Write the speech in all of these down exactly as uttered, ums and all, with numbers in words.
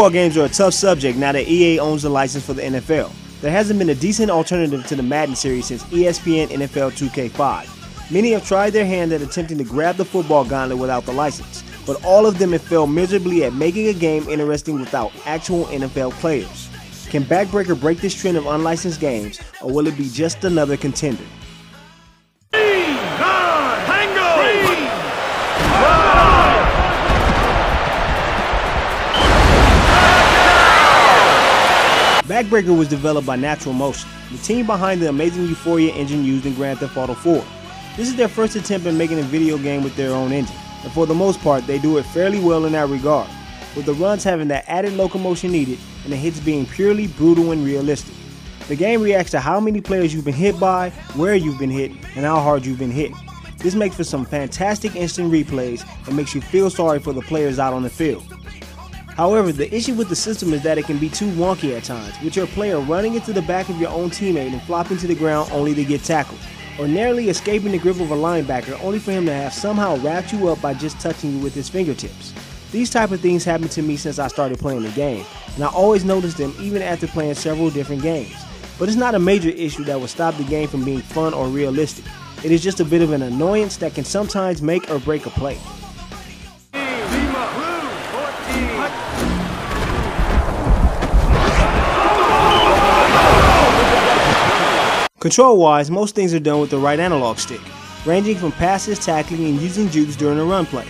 Football games are a tough subject now that E A owns the license for the N F L. There hasn't been a decent alternative to the Madden series since E S P N N F L two K five. Many have tried their hand at attempting to grab the football gauntlet without the license, but all of them have failed miserably at making a game interesting without actual N F L players. Can Backbreaker break this trend of unlicensed games, or will it be just another contender? Backbreaker was developed by Natural Motion, the team behind the amazing Euphoria engine used in Grand Theft Auto four. This is their first attempt at making a video game with their own engine, and for the most part they do it fairly well in that regard, with the runs having that added locomotion needed and the hits being purely brutal and realistic. The game reacts to how many players you've been hit by, where you've been hit, and how hard you've been hit. This makes for some fantastic instant replays and makes you feel sorry for the players out on the field. However, the issue with the system is that it can be too wonky at times, with your player running into the back of your own teammate and flopping to the ground only to get tackled, or narrowly escaping the grip of a linebacker only for him to have somehow wrapped you up by just touching you with his fingertips. These type of things happened to me since I started playing the game, and I always noticed them even after playing several different games. But it's not a major issue that would stop the game from being fun or realistic. It is just a bit of an annoyance that can sometimes make or break a play. Control-wise, most things are done with the right analog stick, ranging from passes, tackling, and using jukes during a run play.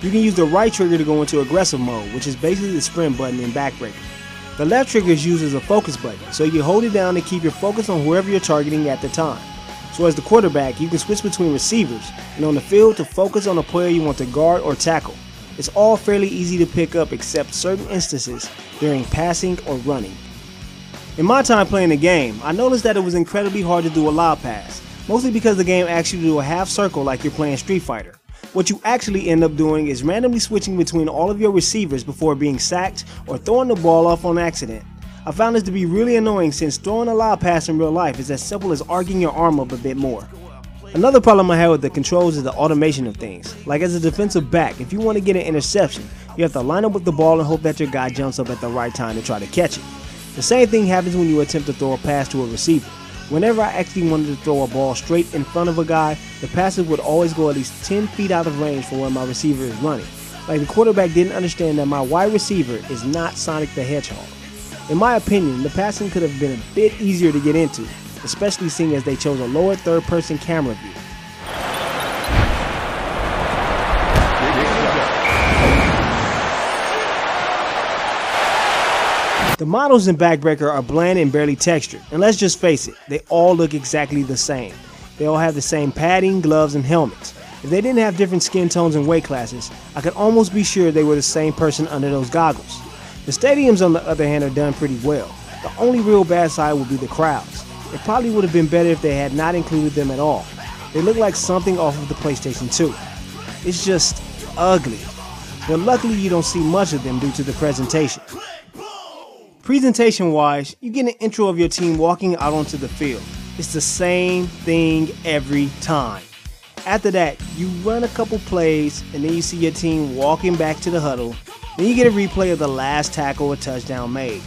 You can use the right trigger to go into aggressive mode, which is basically the sprint button in Backbreaker. The left trigger is used as a focus button, so you hold it down to keep your focus on whoever you're targeting at the time. So as the quarterback, you can switch between receivers, and on the field to focus on a player you want to guard or tackle. It's all fairly easy to pick up except certain instances during passing or running. In my time playing the game, I noticed that it was incredibly hard to do a lob pass, mostly because the game asks you to do a half circle like you're playing Street Fighter. What you actually end up doing is randomly switching between all of your receivers before being sacked or throwing the ball off on accident. I found this to be really annoying since throwing a lob pass in real life is as simple as arguing your arm up a bit more. Another problem I had with the controls is the automation of things. Like as a defensive back, if you want to get an interception, you have to line up with the ball and hope that your guy jumps up at the right time to try to catch it. The same thing happens when you attempt to throw a pass to a receiver. Whenever I actually wanted to throw a ball straight in front of a guy, the passes would always go at least ten feet out of range for where my receiver is running. Like the quarterback didn't understand that my wide receiver is not Sonic the Hedgehog. In my opinion, the passing could have been a bit easier to get into, especially seeing as they chose a lower third-person camera view. The models in Backbreaker are bland and barely textured, and let's just face it, they all look exactly the same. They all have the same padding, gloves, and helmets. If they didn't have different skin tones and weight classes, I could almost be sure they were the same person under those goggles. The stadiums, on the other hand, are done pretty well. The only real bad side would be the crowds. It probably would have been better if they had not included them at all. They look like something off of the PlayStation two. It's just ugly. But luckily you don't see much of them due to the presentation. Presentation-wise, you get an intro of your team walking out onto the field. It's the same thing every time. After that, you run a couple plays, and then you see your team walking back to the huddle. Then you get a replay of the last tackle or touchdown made.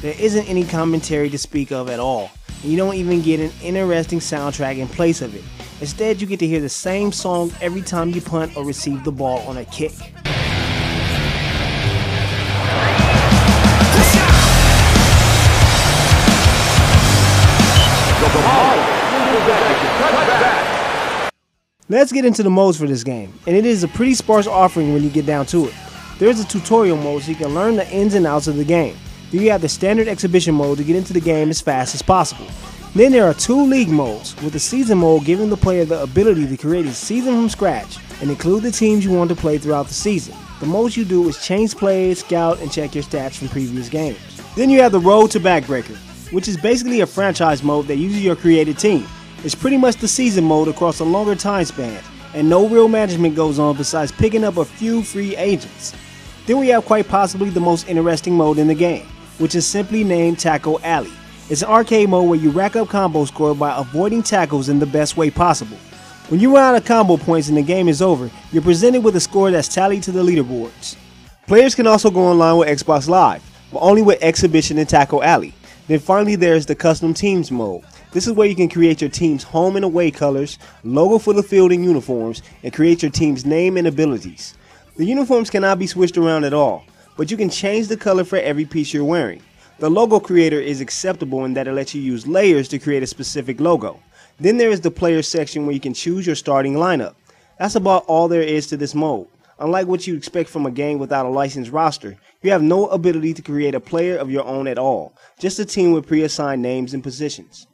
There isn't any commentary to speak of at all, and you don't even get an interesting soundtrack in place of it. Instead, you get to hear the same song every time you punt or receive the ball on a kick. Let's get into the modes for this game, and it is a pretty sparse offering when you get down to it. There is a tutorial mode so you can learn the ins and outs of the game. Then you have the standard exhibition mode to get into the game as fast as possible. Then there are two league modes, with the season mode giving the player the ability to create a season from scratch and include the teams you want to play throughout the season. The most you do is change plays, scout, and check your stats from previous games. Then you have the road to Backbreaker, which is basically a franchise mode that uses your created team. It's pretty much the season mode across a longer time span, and no real management goes on besides picking up a few free agents. Then we have quite possibly the most interesting mode in the game, which is simply named Tackle Alley. It's an arcade mode where you rack up combo score by avoiding tackles in the best way possible. When you run out of combo points and the game is over, you're presented with a score that's tallied to the leaderboards. Players can also go online with Xbox Live, but only with Exhibition and Tackle Alley. Then finally there is the Custom Teams mode. This is where you can create your team's home and away colors, logo for the field and uniforms, and create your team's name and abilities. The uniforms cannot be switched around at all, but you can change the color for every piece you're wearing. The logo creator is acceptable in that it lets you use layers to create a specific logo. Then there is the player section where you can choose your starting lineup. That's about all there is to this mode. Unlike what you expect from a game without a licensed roster, you have no ability to create a player of your own at all, just a team with pre-assigned names and positions.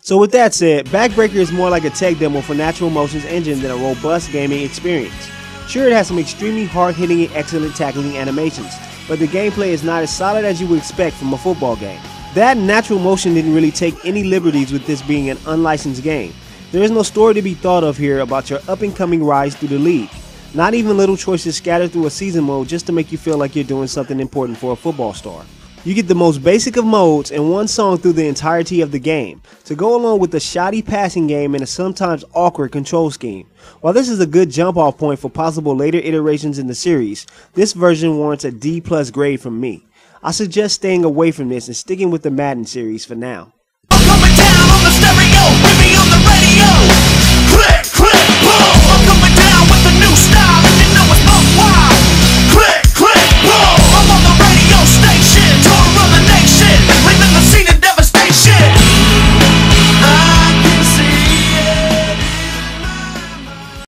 So with that said, Backbreaker is more like a tech demo for Natural Motion's engine than a robust gaming experience. Sure, it has some extremely hard-hitting and excellent tackling animations, but the gameplay is not as solid as you would expect from a football game. That and Natural Motion didn't really take any liberties with this being an unlicensed game. There is no story to be thought of here about your up-and-coming rise through the league. Not even little choices scattered through a season mode just to make you feel like you're doing something important for a football star. You get the most basic of modes and one song through the entirety of the game, to go along with the shoddy passing game and a sometimes awkward control scheme. While this is a good jump off point for possible later iterations in the series, this version warrants a D plus grade from me. I suggest staying away from this and sticking with the Madden series for now.